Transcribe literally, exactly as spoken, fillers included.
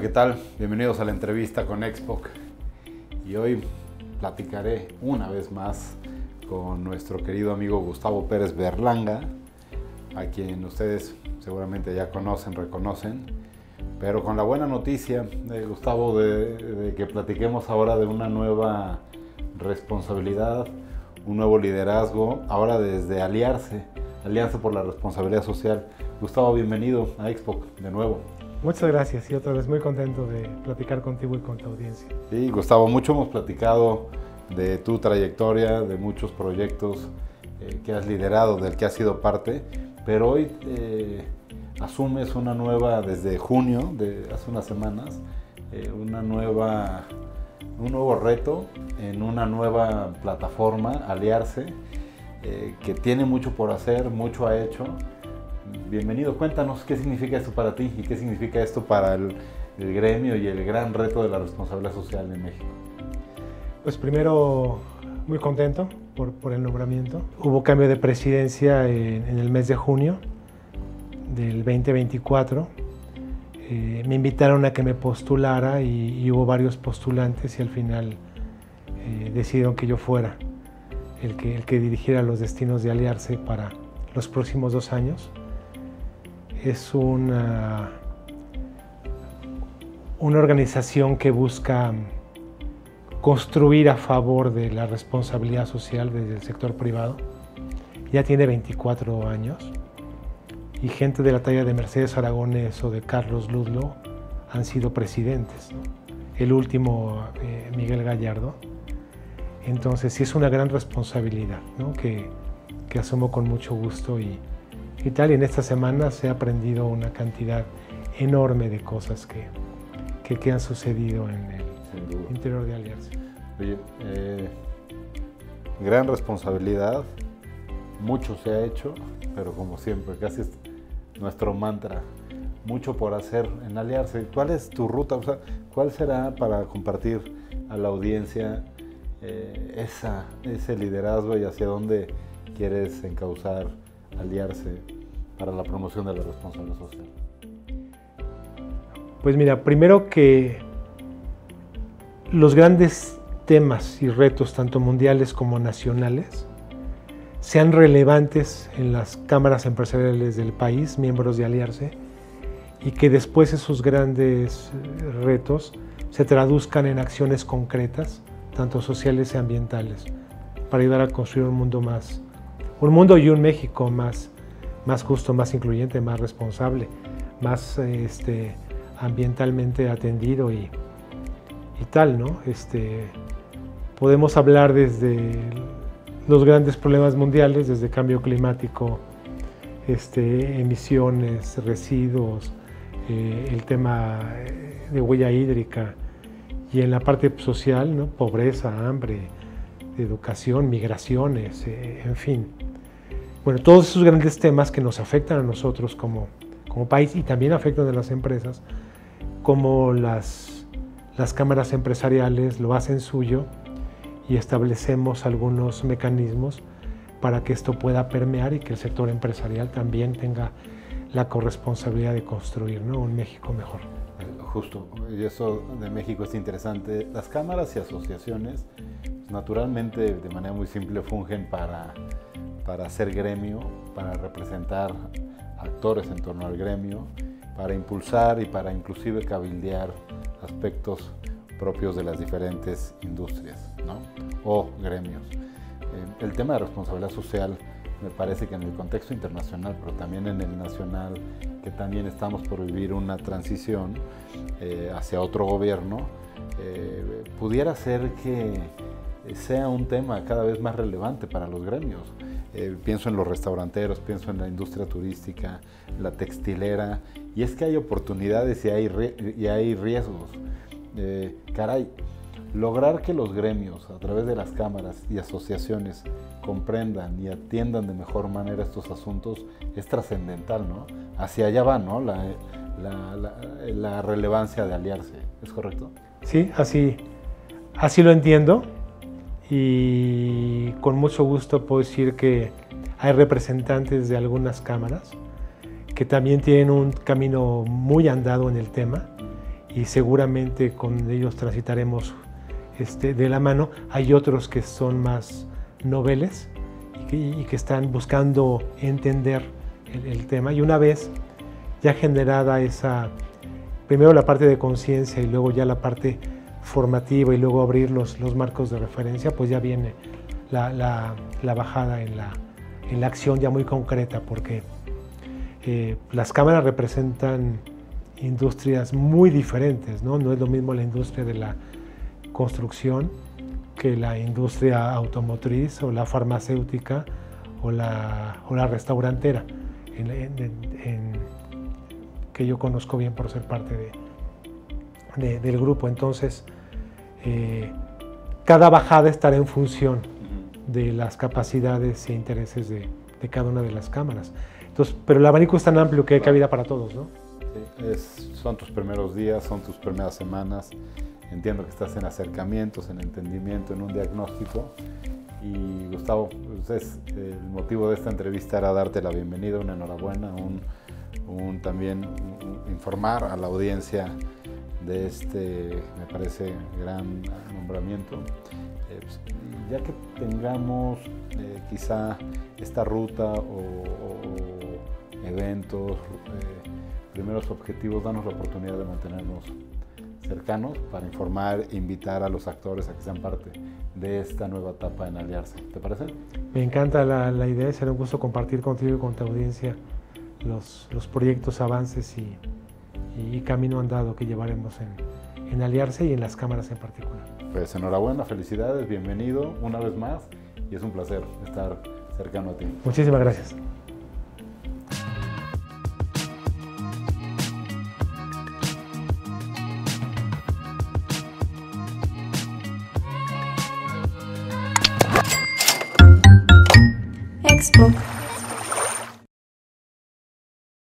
Hola, ¿qué tal? Bienvenidos a la entrevista con Expok. Y hoy platicaré una vez más con nuestro querido amigo Gustavo Pérez Berlanga, a quien ustedes seguramente ya conocen, reconocen, pero con la buena noticia, eh, Gustavo, de, de que platiquemos ahora de una nueva responsabilidad, un nuevo liderazgo, ahora desde Aliarse, Alianza por la Responsabilidad Social. Gustavo, bienvenido a Expok de nuevo. Muchas gracias y otra vez muy contento de platicar contigo y con tu audiencia. Sí, Gustavo, mucho hemos platicado de tu trayectoria, de muchos proyectos eh, que has liderado, del que has sido parte, pero hoy eh, asumes una nueva, desde junio, de hace unas semanas, eh, una nueva, un nuevo reto en una nueva plataforma, Aliarse, eh, que tiene mucho por hacer, mucho ha hecho. Bienvenido, cuéntanos qué significa esto para ti y qué significa esto para el, el gremio y el gran reto de la responsabilidad social en México. Pues primero, muy contento por, por el nombramiento. Hubo cambio de presidencia en, en el mes de junio del veinte veinticuatro. Eh, me invitaron a que me postulara y, y hubo varios postulantes y al final eh, decidieron que yo fuera el que, el que dirigiera los destinos de Aliarse para los próximos dos años. Es una, una organización que busca construir a favor de la responsabilidad social desde el sector privado. Ya tiene veinticuatro años y gente de la talla de Mercedes Aragones o de Carlos Ludlow han sido presidentes, ¿no? El último, eh, Miguel Gallardo. Entonces sí es una gran responsabilidad, ¿no? que, que asumo con mucho gusto y Y tal, y en estas semanas he aprendido una cantidad enorme de cosas que, que, que han sucedido en el interior de Alianza. Oye, eh, gran responsabilidad, mucho se ha hecho, pero como siempre, casi es nuestro mantra, mucho por hacer en Aliarse. ¿Cuál es tu ruta? O sea, ¿cuál será para compartir a la audiencia eh, esa, ese liderazgo y hacia dónde quieres encauzar Aliarse para la promoción de la responsabilidad social? Pues mira, primero que los grandes temas y retos, tanto mundiales como nacionales, sean relevantes en las cámaras empresariales del país, miembros de Aliarse, y que después esos grandes retos se traduzcan en acciones concretas, tanto sociales y ambientales, para ayudar a construir un mundo más Un mundo y un México más, más justo, más incluyente, más responsable, más este, ambientalmente atendido y, y tal, ¿no? Este, podemos hablar desde los grandes problemas mundiales, desde cambio climático, este, emisiones, residuos, eh, el tema de huella hídrica y en la parte social, ¿no? Pobreza, hambre, educación, migraciones, eh, en fin. Bueno, todos esos grandes temas que nos afectan a nosotros como, como país y también afectan a las empresas, como las, las cámaras empresariales lo hacen suyo y establecemos algunos mecanismos para que esto pueda permear y que el sector empresarial también tenga la corresponsabilidad de construir, ¿no? Un México mejor. Justo, y eso de México es interesante. Las cámaras y asociaciones, naturalmente, de manera muy simple, fungen para... para hacer gremio, para representar actores en torno al gremio, para impulsar y para inclusive cabildear aspectos propios de las diferentes industrias, ¿no? O gremios. Eh, el tema de responsabilidad social me parece que en el contexto internacional, pero también en el nacional, que también estamos por vivir una transición eh, hacia otro gobierno, eh, pudiera ser que sea un tema cada vez más relevante para los gremios. Eh, pienso en los restauranteros, pienso en la industria turística, la textilera, y es que hay oportunidades y hay, y hay riesgos. Eh, caray, lograr que los gremios, a través de las cámaras y asociaciones, comprendan y atiendan de mejor manera estos asuntos es trascendental, ¿no? Hacia allá va, ¿no? La, la, la, la relevancia de Aliarse, ¿es correcto? Sí, así, así lo entiendo. Y con mucho gusto puedo decir que hay representantes de algunas cámaras que también tienen un camino muy andado en el tema y seguramente con ellos transitaremos este, de la mano. Hay otros que son más noveles y que, y que están buscando entender el, el tema. Y una vez ya generada esa, primero la parte de conciencia y luego ya la parte formativa y luego abrir los, los marcos de referencia, pues ya viene la, la, la bajada en la, en la acción ya muy concreta, porque eh, las cámaras representan industrias muy diferentes, ¿no? No es lo mismo la industria de la construcción que la industria automotriz o la farmacéutica o la, o la restaurantera, en, en, en, que yo conozco bien por ser parte de, de, del grupo. Entonces, eh, cada bajada estará en función de las capacidades e intereses de, de cada una de las cámaras. Entonces, pero el abanico es tan amplio que hay cabida para todos, ¿no? Es, son tus primeros días, son tus primeras semanas. Entiendo que estás en acercamientos, en entendimiento, en un diagnóstico. Y Gustavo, pues es, el motivo de esta entrevista era darte la bienvenida, una enhorabuena, un, un, también un, informar a la audiencia de este, me parece, gran nombramiento. Eh, pues, ya que tengamos eh, quizá esta ruta o, o eventos, eh, primeros objetivos, danos la oportunidad de mantenernos cercanos para informar e invitar a los actores a que sean parte de esta nueva etapa en Aliarse. ¿Te parece? Me encanta la, la idea, será un gusto compartir contigo y con tu audiencia los, los proyectos, avances y, y camino andado que llevaremos en, en Aliarse y en las cámaras en particular. Pues enhorabuena, felicidades, bienvenido una vez más y es un placer estar cercano a ti. Muchísimas gracias. Expok.